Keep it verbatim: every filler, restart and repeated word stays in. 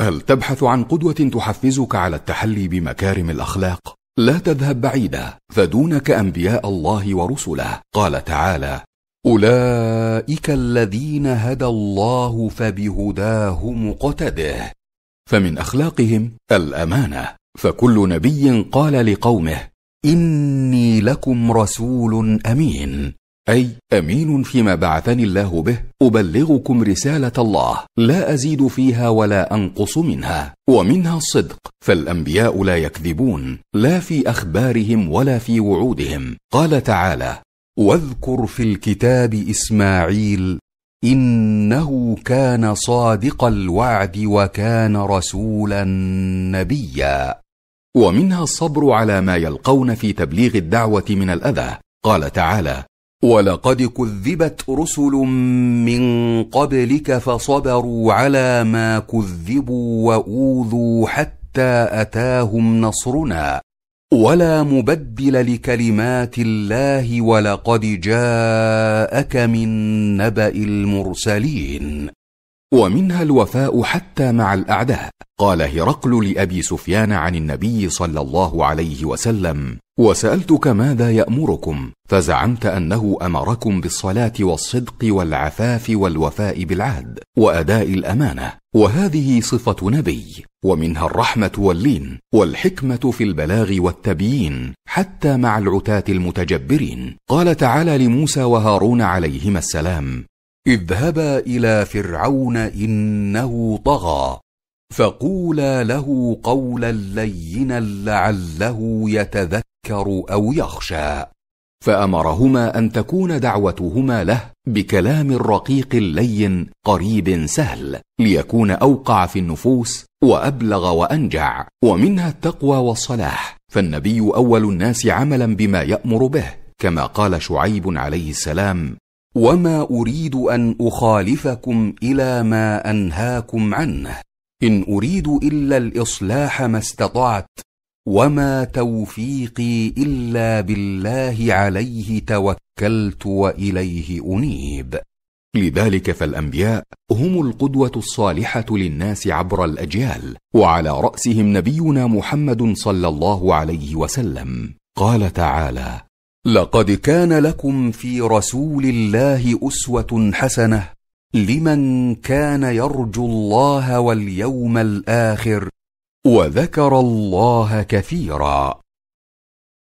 هل تبحث عن قدوة تحفزك على التحلي بمكارم الأخلاق؟ لا تذهب بعيدا، فدونك أنبياء الله ورسله. قال تعالى: أولئك الذين هدى الله فبهداه مقتده. فمن أخلاقهم الأمانة، فكل نبي قال لقومه: إني لكم رسول أمين، أي أمين فيما بعثني الله به، أبلغكم رسالة الله، لا أزيد فيها ولا أنقص منها. ومنها الصدق، فالأنبياء لا يكذبون، لا في أخبارهم ولا في وعودهم. قال تعالى: واذكر في الكتاب إسماعيل إنه كان صادق الوعد وكان رسولا نبيا. ومنها الصبر على ما يلقون في تبليغ الدعوة من الأذى. قال تعالى: ولقد كذبت رسل من قبلك فصبروا على ما كذبوا وأوذوا حتى أتاهم نصرنا ولا مبدل لكلمات الله ولقد جاءك من نبأ المرسلين. ومنها الوفاء حتى مع الأعداء. قال هرقل لأبي سفيان عن النبي صلى الله عليه وسلم: وسألتك ماذا يأمركم، فزعمت أنه أمركم بالصلاة والصدق والعفاف والوفاء بالعهد وأداء الأمانة، وهذه صفة نبي. ومنها الرحمة واللين والحكمة في البلاغ والتبيين حتى مع العتاة المتجبرين. قال تعالى لموسى وهارون عليهما السلام: اذهبا إلى فرعون إنه طغى فقولا له قولا لينا لعله يتذكر أو يخشى. فأمرهما أن تكون دعوتهما له بكلام رقيق لين قريب سهل، ليكون أوقع في النفوس وأبلغ وأنجع. ومنها التقوى والصلاح، فالنبي أول الناس عملا بما يأمر به، كما قال شعيب عليه السلام: وما أريد أن أخالفكم إلى ما أنهاكم عنه، إن أريد إلا الإصلاح ما استطعت، وما توفيقي إلا بالله عليه توكلت وإليه أنيب. لذلك فالأنبياء هم القدوة الصالحة للناس عبر الأجيال، وعلى رأسهم نبينا محمد صلى الله عليه وسلم. قال تعالى: لقد كان لكم في رسول الله أسوة حسنة لمن كان يرجو الله واليوم الآخر وذكر الله كثيرا.